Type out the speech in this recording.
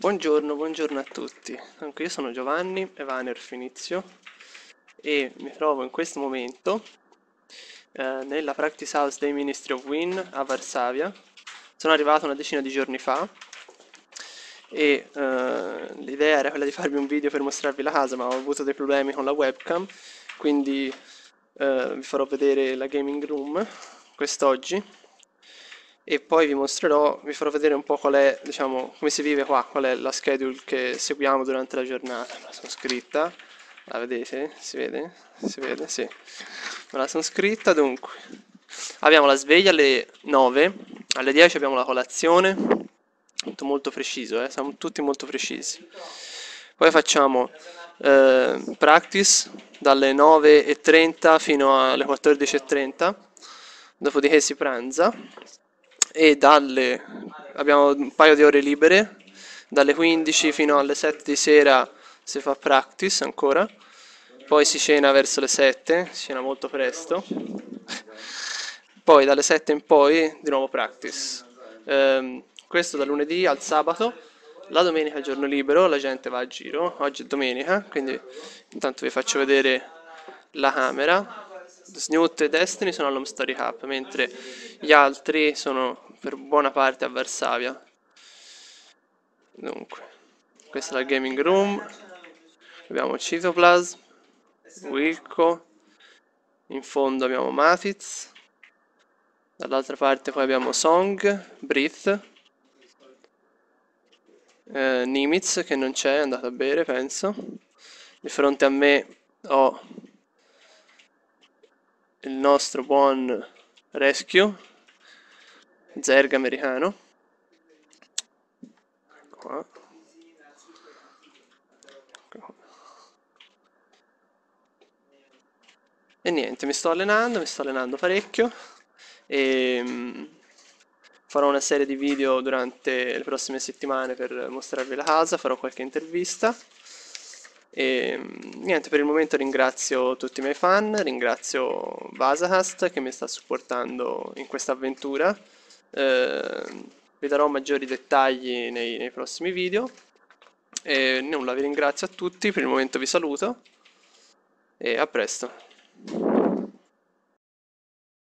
Buongiorno, buongiorno a tutti. Anche io sono Giovanni Evaner Finizio e mi trovo in questo momento nella Practice House dei Ministry of Win a Varsavia. Sono arrivato una decina di giorni fa e l'idea era quella di farvi un video per mostrarvi la casa, ma ho avuto dei problemi con la webcam, quindi vi farò vedere la gaming room quest'oggi e poi vi farò vedere un po' qual è, diciamo, come si vive qua, qual è la schedule che seguiamo durante la giornata. Me la sono scritta, la vedete? Si vede? Si vede? Sì, me la sono scritta. Dunque, abbiamo la sveglia alle 9, alle 10 abbiamo la colazione, tutto molto preciso, siamo tutti molto precisi. Poi facciamo practice dalle 9:30 fino alle 14:30, dopodiché si pranza e abbiamo un paio di ore libere, dalle 15 fino alle 7 di sera si fa practice ancora, poi si cena verso le 7, si cena molto presto, poi dalle 7 in poi di nuovo practice, questo da lunedì al sabato. La domenica è giorno libero, la gente va a giro, oggi è domenica, quindi intanto vi faccio vedere la camera. Snewt e Destiny sono all'Home Story Cup, mentre gli altri sono per buona parte a Varsavia. Dunque, questa è la gaming room, abbiamo Cito Plus, Wilco, in fondo abbiamo Matiz, dall'altra parte poi abbiamo Song, Brith, Nimitz che non c'è, è andato a bere penso. Di fronte a me ho il nostro buon rescue zerg americano qua. E niente, mi sto allenando parecchio e farò una serie di video durante le prossime settimane per mostrarvi la casa, farò qualche intervista. E niente, per il momento ringrazio tutti i miei fan, ringrazio Vasacast che mi sta supportando in questa avventura, vi darò maggiori dettagli nei prossimi video e nulla, vi ringrazio a tutti, per il momento vi saluto e a presto.